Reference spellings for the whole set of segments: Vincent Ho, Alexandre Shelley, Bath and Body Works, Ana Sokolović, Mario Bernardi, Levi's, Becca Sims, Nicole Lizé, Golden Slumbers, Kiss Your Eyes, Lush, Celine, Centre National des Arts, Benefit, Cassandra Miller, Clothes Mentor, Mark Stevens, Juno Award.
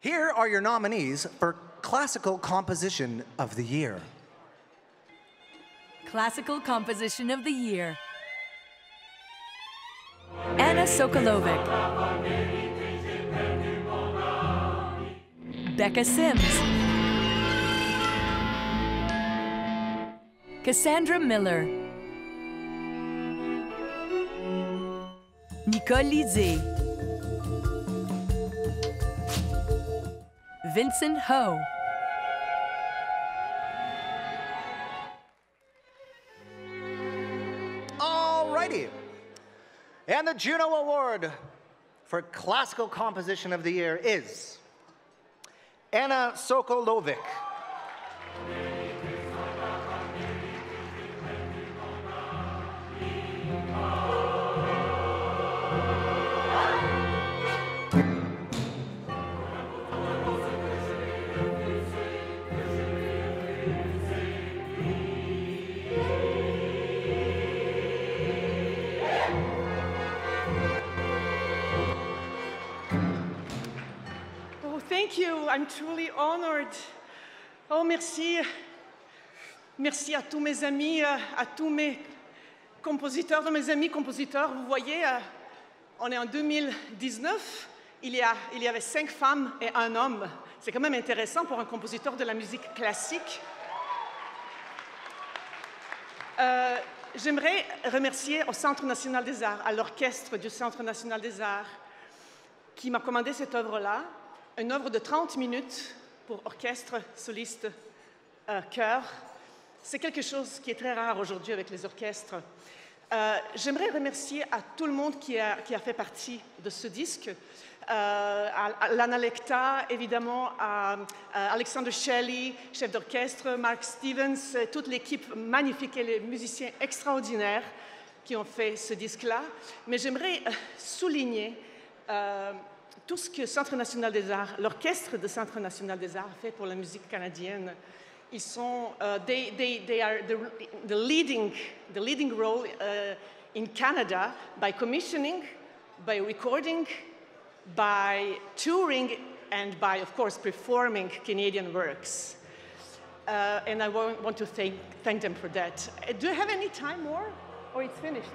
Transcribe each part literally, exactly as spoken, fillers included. Here are your nominees for Classical Composition of the Year. Classical Composition of the Year. Ana Sokolović. Becca Sims. Cassandra Miller. Nicole Lizé. Vincent Ho. Alrighty. And the Juno Award for Classical Composition of the Year is Ana Sokolović. Thank you. I'm truly honored. Oh, merci. Merci à tous mes amis, à tous mes compositeurs, de mes amis compositeurs. Vous voyez, on est en deux mille dix-neuf. Il y, a, il y avait cinq femmes et un homme. C'est quand même intéressant pour un compositeur de la musique classique. Euh, J'aimerais remercier au Centre National des Arts, à l'orchestre du Centre National des Arts, qui m'a commandé cette œuvre-là. Une œuvre de trente minutes pour orchestre, soliste, euh, chœur. C'est quelque chose qui est très rare aujourd'hui avec les orchestres. Euh, J'aimerais remercier à tout le monde qui a, qui a fait partie de ce disque. Euh, à, à l'Analecta, évidemment, à, à Alexandre Shelley, chef d'orchestre, Mark Stevens, toute l'équipe magnifique et les musiciens extraordinaires qui ont fait ce disque-là. Mais j'aimerais souligner... Euh, tout ce que Centre National des Arts, l'orchestre de Centre National des Arts fait pour la musique canadienne. Ils sont, uh, they, they, they are the, the, leading, the leading role uh, in Canada by commissioning, by recording, by touring, and by, of course, performing Canadian works. Uh, and I want to thank, thank them for that. Do you have any time more, or it's finished?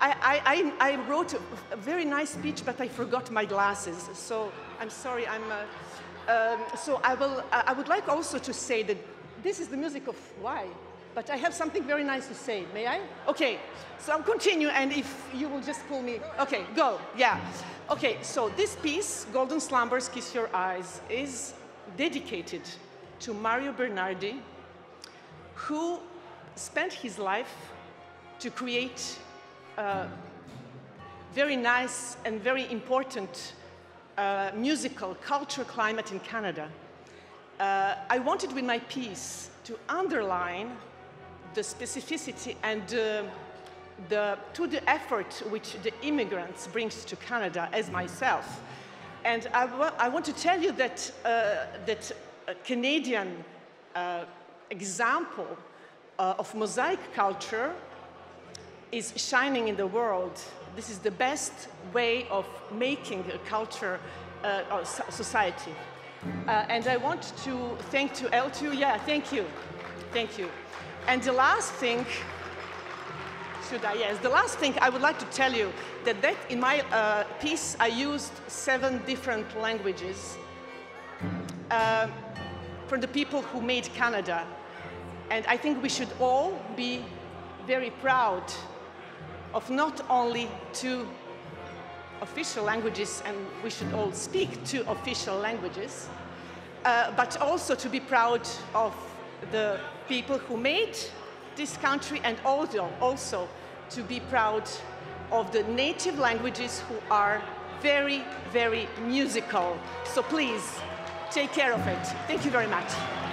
I, I, I wrote a very nice speech, but I forgot my glasses, so I'm sorry. I'm, uh, um, so I, will, I would like also to say that this is the music of why, but I have something very nice to say. May I? Okay, so I'll continue, and if you will just pull me. Okay, go, yeah. Okay, so this piece, Golden Slumbers, Kiss Your Eyes, is dedicated to Mario Bernardi, who spent his life to create Uh, very nice and very important uh, musical culture climate in Canada. Uh, I wanted with my piece to underline the specificity and uh, the, to the effort which the immigrants brings to Canada as myself. And I, wa I want to tell you that, uh, that a Canadian uh, example uh, of mosaic culture is shining in the world. This is the best way of making a culture uh, or society. Uh, and I want to thank to L two, yeah, thank you, thank you. And the last thing, should I, yes, the last thing I would like to tell you that, that in my uh, piece I used seven different languages uh, from the people who made Canada. And I think we should all be very proud of not only two official languages, and we should all speak two official languages, uh, but also to be proud of the people who made this country, and also, also to be proud of the native languages who are very, very musical. So please, take care of it. Thank you very much.